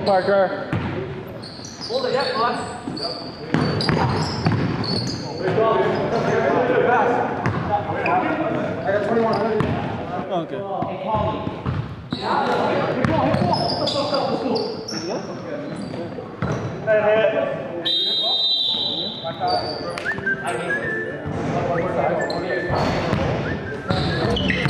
Parker. Hold it, yep, boss. I got 2100. Okay. I